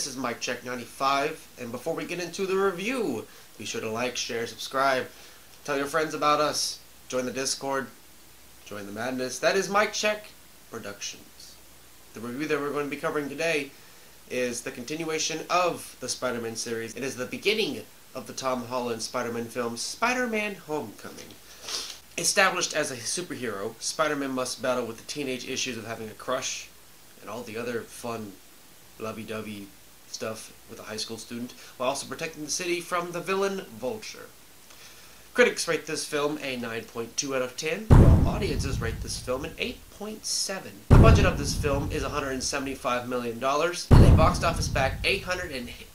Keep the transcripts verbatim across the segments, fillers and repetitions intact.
This is Mike Check ninety-five, and before we get into the review, be sure to like, share, subscribe, tell your friends about us, join the Discord, join the madness. That is MykeCheck Productions. The review that we're going to be covering today is the continuation of the Spider-Man series. It is the beginning of the Tom Holland Spider-Man film, Spider-Man Homecoming. Established as a superhero, Spider-Man must battle with the teenage issues of having a crush and all the other fun lovey-dovey stuff with a high school student, while also protecting the city from the villain Vulture. Critics rate this film a nine point two out of ten, while audiences rate this film an eight point seven. The budget of this film is one hundred seventy-five million dollars, and they boxed office back eight hundred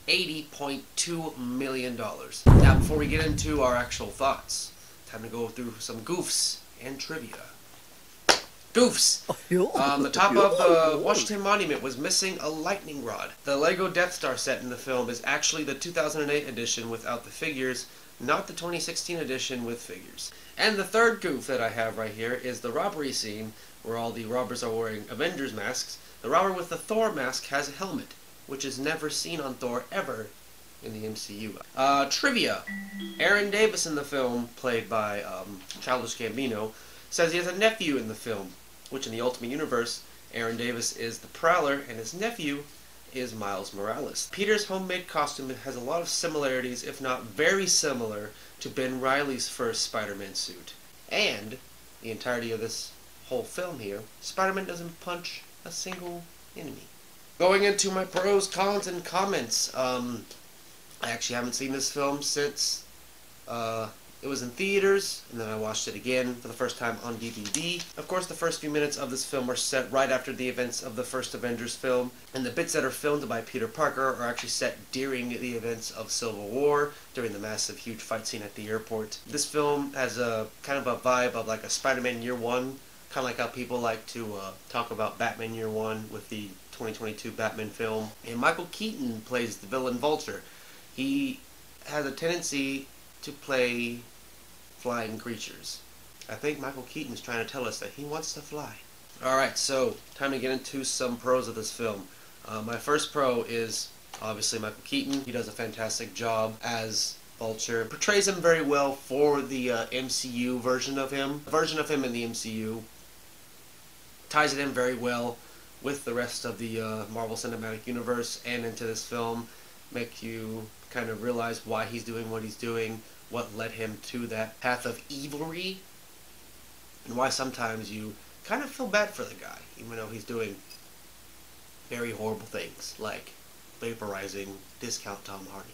eighty point two million dollars. Now, before we get into our actual thoughts, time to go through some goofs and trivia. Goofs! Um, the top of the Washington Monument was missing a lightning rod. The Lego Death Star set in the film is actually the two thousand eight edition without the figures, not the twenty sixteen edition with figures. And the third goof that I have right here is the robbery scene where all the robbers are wearing Avengers masks. The robber with the Thor mask has a helmet, which is never seen on Thor ever in the M C U. Uh, trivia. Aaron Davis in the film, played by um, Childish Gambino, says he has a nephew in the film, which in the Ultimate Universe, Aaron Davis is the Prowler, and his nephew is Miles Morales. Peter's homemade costume has a lot of similarities, if not very similar, to Ben Reilly's first Spider-Man suit. And, the entirety of this whole film here, Spider-Man doesn't punch a single enemy. Going into my pros, cons, and comments, um, I actually haven't seen this film since, uh... it was in theaters, and then I watched it again for the first time on D V D. Of course, the first few minutes of this film are set right after the events of the first Avengers film, and the bits that are filmed by Peter Parker are actually set during the events of Civil War, during the massive, huge fight scene at the airport. This film has a kind of a vibe of like a Spider-Man Year One, kind of like how people like to uh, talk about Batman Year One with the twenty twenty-two Batman film. And Michael Keaton plays the villain Vulture. He has a tendency to play flying creatures. I think Michael Keaton's trying to tell us that he wants to fly. Alright, so time to get into some pros of this film. Uh, my first pro is obviously Michael Keaton. He does a fantastic job as Vulture. Portrays him very well for the uh, M C U version of him. The version of him in the M C U ties it in very well with the rest of the uh, Marvel Cinematic Universe and into this film. Make you kind of realize why he's doing what he's doing, what led him to that path of evilry, and why sometimes you kind of feel bad for the guy, even though he's doing very horrible things, like vaporizing Discount Tom Hardy.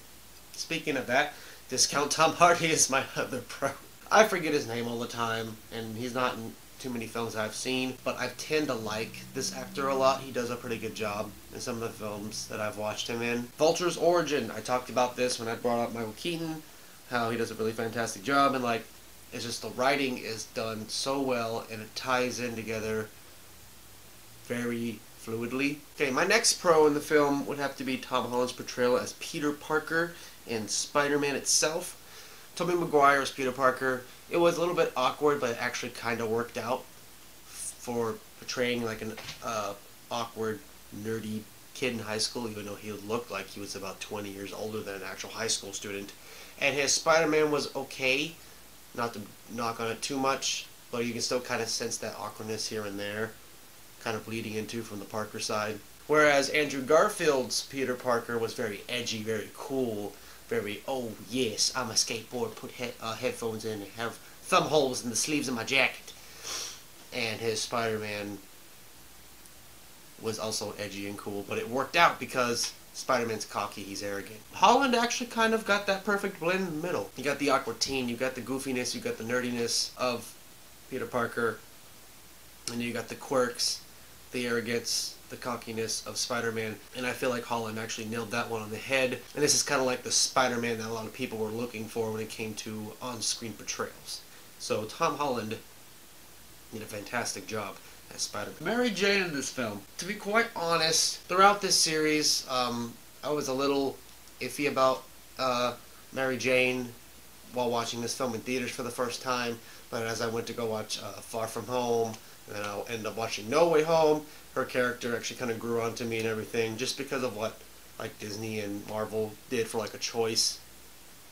Speaking of that, Discount Tom Hardy is my other pro. I forget his name all the time, and he's not in too many films I've seen, but I tend to like this actor a lot. He does a pretty good job in some of the films that I've watched him in. Vulture's origin, I talked about this when I brought up Michael Keaton, how he does a really fantastic job, and like, it's just the writing is done so well, and it ties in together very fluidly. Okay, my next pro in the film would have to be Tom Holland's portrayal as Peter Parker in Spider-Man itself. Tobey Maguire as Peter Parker, it was a little bit awkward, but it actually kind of worked out for portraying like an uh, awkward, nerdy kid in high school, even though he looked like he was about twenty years older than an actual high school student. And his Spider-Man was okay, not to knock on it too much, but you can still kind of sense that awkwardness here and there, kind of bleeding into from the Parker side. Whereas Andrew Garfield's Peter Parker was very edgy, very cool, very, oh yes, I'm a skateboard, put he uh, headphones in and have thumb holes in the sleeves of my jacket. And his Spider-Man was also edgy and cool, but it worked out because Spider-Man's cocky, he's arrogant. Holland actually kind of got that perfect blend in the middle. You got the awkward teen, you got the goofiness, you got the nerdiness of Peter Parker, and you got the quirks, the arrogance, the cockiness of Spider-Man, and I feel like Holland actually nailed that one on the head. And this is kind of like the Spider-Man that a lot of people were looking for when it came to on-screen portrayals. So Tom Holland did a fantastic job as Spider-Man. Mary Jane in this film. To be quite honest, throughout this series, um, I was a little iffy about uh, Mary Jane while watching this film in theaters for the first time, but as I went to go watch uh, Far From Home, and I'll end up watching No Way Home, her character actually kind of grew onto me and everything, just because of what like Disney and Marvel did for like a choice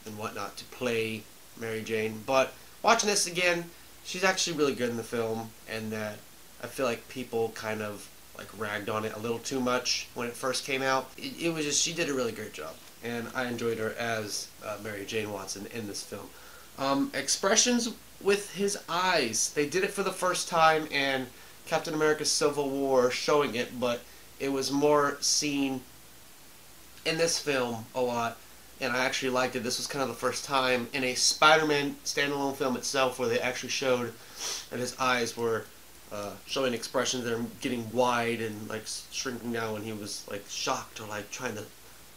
and whatnot to play Mary Jane. But watching this again, she's actually really good in the film, and that I feel like people kind of like ragged on it a little too much when it first came out. It, it was just, she did a really great job, and I enjoyed her as uh, Mary Jane Watson in this film. Um, expressions with his eyes. They did it for the first time in Captain America's Civil War, showing it, but it was more seen in this film a lot, and I actually liked it. This was kind of the first time in a Spider-Man standalone film itself where they actually showed that his eyes were uh, showing expressions that are getting wide and like shrinking down when he was like shocked or like trying to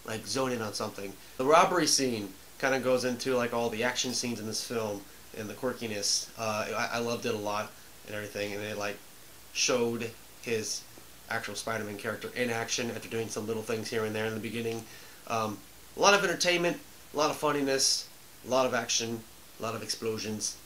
like zone in on something. The robbery scene kind of goes into like all the action scenes in this film and the quirkiness. Uh, I, I loved it a lot and everything, and it like showed his actual Spider-Man character in action after doing some little things here and there in the beginning. Um, a lot of entertainment, a lot of funniness, a lot of action, a lot of explosions.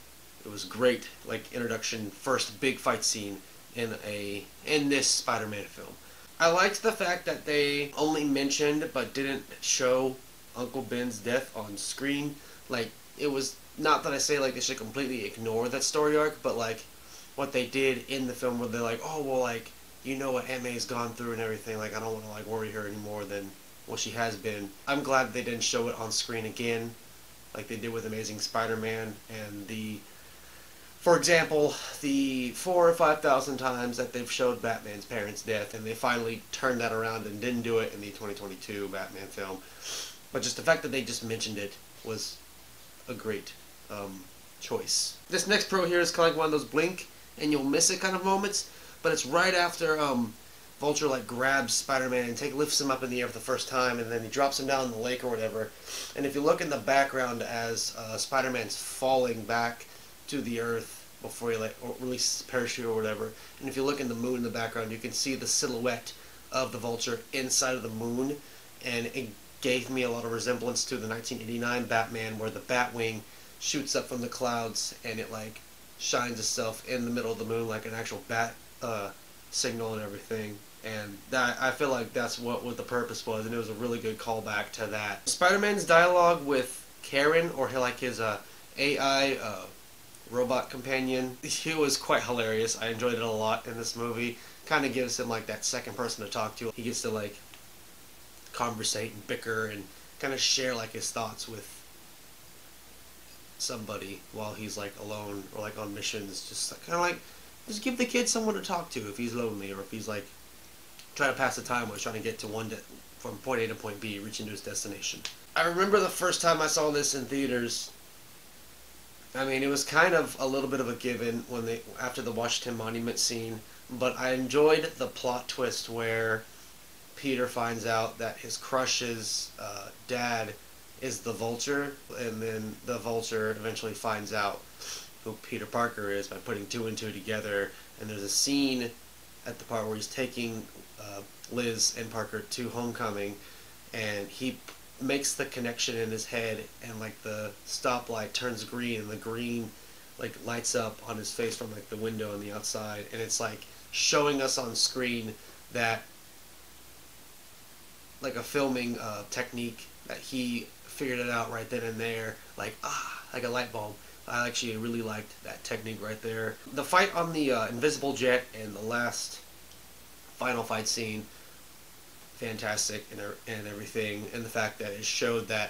It was great, like introduction, first big fight scene in a in this Spider-Man film. I liked the fact that they only mentioned but didn't show Uncle Ben's death on screen. Like, it was not that I say like they should completely ignore that story arc, but like what they did in the film where they're like, oh well, like, you know what Aunt May's gone through and everything, like I don't want to like worry her any more than what she has been. I'm glad they didn't show it on screen again like they did with Amazing Spider-Man, and the, for example, the four or five thousand times that they've showed Batman's parents' death, and they finally turned that around and didn't do it in the twenty twenty-two Batman film. But just the fact that they just mentioned it was a great um, choice. This next pro here is kind of like one of those blink and you'll miss it kind of moments, but it's right after um, Vulture like grabs Spider-Man and take, lifts him up in the air for the first time, and then he drops him down in the lake or whatever. And if you look in the background as uh, Spider-Man's falling back to the earth before he like or releases his parachute or whatever, and if you look in the moon in the background, you can see the silhouette of the Vulture inside of the moon, and it gave me a lot of resemblance to the nineteen eighty-nine Batman where the Batwing shoots up from the clouds and it like shines itself in the middle of the moon like an actual bat uh, signal and everything. And that, I feel like that's what, what the purpose was, and it was a really good callback to that. Spider-Man's dialogue with Karen, or like his uh, A I uh, robot companion, he was quite hilarious. I enjoyed it a lot in this movie. Kind of gives him like that second person to talk to. He gets to like conversate and bicker and kind of share like his thoughts with somebody while he's like alone or like on missions. Just like, kind of like just give the kid someone to talk to if he's lonely or if he's like trying to pass the time or trying to get to one de from point A to point B, reaching to his destination. I remember the first time I saw this in theaters. I mean, it was kind of a little bit of a given when they after the Washington Monument scene, but I enjoyed the plot twist where Peter finds out that his crush's uh, dad is the Vulture, and then the Vulture eventually finds out who Peter Parker is by putting two and two together. And there's a scene at the part where he's taking uh, Liz and Parker to Homecoming, and he p makes the connection in his head, and like the stoplight turns green, and the green like lights up on his face from like the window on the outside, and it's like showing us on screen that like a filming uh, technique that he figured it out right then and there, like ah, like a light bulb. I actually really liked that technique right there. The fight on the uh, invisible jet and the last final fight scene, fantastic and, and everything, and the fact that it showed that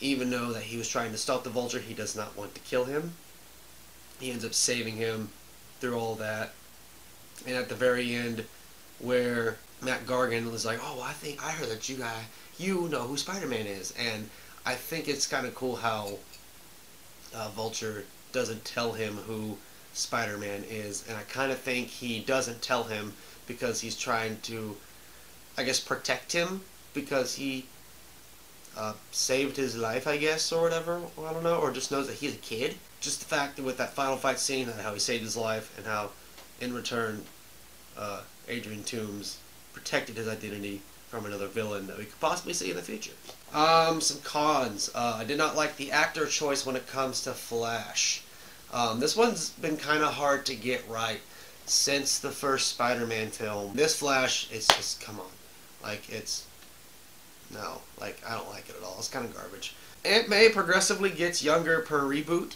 even though that he was trying to stop the Vulture, he does not want to kill him. He ends up saving him through all that. And at the very end, where Matt Gargan was like, oh, I think I heard that you guy, you know who Spider-Man is. And I think it's kind of cool how uh, Vulture doesn't tell him who Spider-Man is. And I kind of think he doesn't tell him because he's trying to, I guess, protect him, because he uh, saved his life, I guess, or whatever. I don't know. Or just knows that he's a kid. Just the fact that with that final fight scene, how he saved his life, and how in return uh, Adrian Toomes protected his identity from another villain that we could possibly see in the future. Um, some cons. Uh, I did not like the actor choice when it comes to Flash. Um, this one's been kind of hard to get right since the first Spider-Man film. This Flash, it's just, come on. Like, it's No, like, I don't like it at all. It's kind of garbage. Aunt May progressively gets younger per reboot.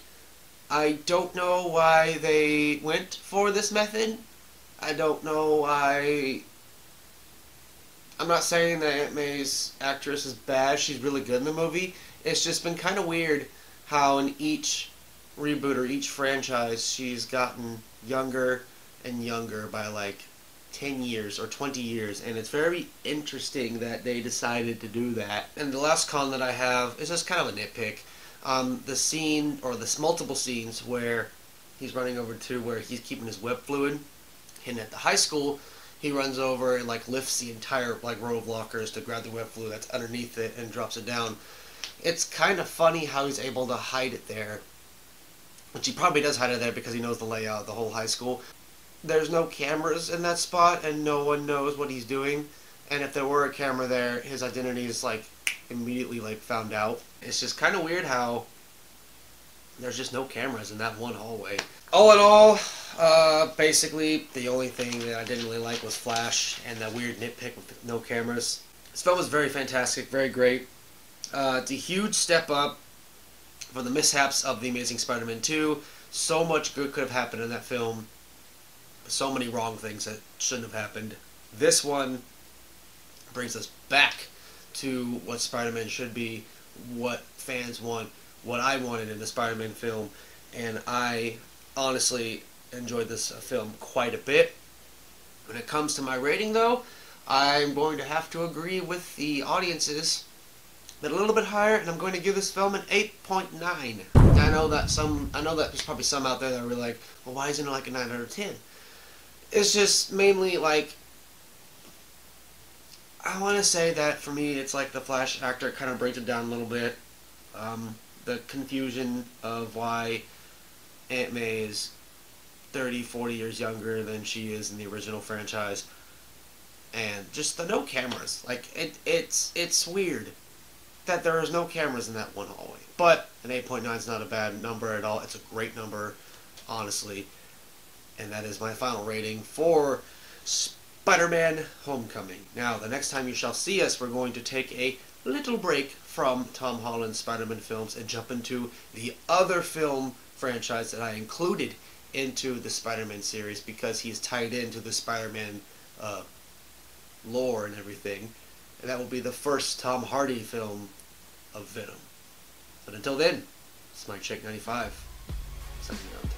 I don't know why they went for this method. I don't know why... I'm not saying that Aunt May's actress is bad. She's really good in the movie. It's just been kind of weird how in each reboot or each franchise she's gotten younger and younger by like ten years or twenty years, and it's very interesting that they decided to do that. And the last con that I have is just kind of a nitpick. Um, the scene, or the multiple scenes where he's running over to where he's keeping his web fluid, and at the high school he runs over and like lifts the entire like row of lockers to grab the web fluid that's underneath it and drops it down. It's kind of funny how he's able to hide it there, which he probably does hide it there because he knows the layout of the whole high school. There's no cameras in that spot and no one knows what he's doing, and if there were a camera there, his identity is like immediately like found out. It's just kind of weird how there's just no cameras in that one hallway. All in all, uh, basically the only thing that I didn't really like was Flash and that weird nitpick with no cameras. This film was very fantastic, very great. Uh, it's a huge step up for the mishaps of The Amazing Spider-Man two. So much good could have happened in that film. So many wrong things that shouldn't have happened. This one brings us back to what Spider-Man should be, what fans want, what I wanted in the Spider-Man film, and I honestly enjoyed this film quite a bit. When it comes to my rating, though, I'm going to have to agree with the audiences, but a little bit higher, and I'm going to give this film an eight point nine. I know that some, I know that there's probably some out there that are really like, well, why isn't it like a nine out of ten? It's just mainly like, I want to say that for me, it's like the Flash actor kind of breaks it down a little bit. Um, the confusion of why Aunt May is thirty, forty years younger than she is in the original franchise, and just the no cameras. Like it, it's it's weird that there is no cameras in that one hallway. But an eight point nine is not a bad number at all. It's a great number, honestly. And that is my final rating for Spider-Man Homecoming. Now, the next time you shall see us, we're going to take a little break from Tom Holland's Spider-Man films and jump into the other film franchise that I included into the Spider-Man series because he's tied into the Spider-Man uh, lore and everything. And that will be the first Tom Hardy film of Venom. But until then, it's MykeCheck ninety-five. Something out there.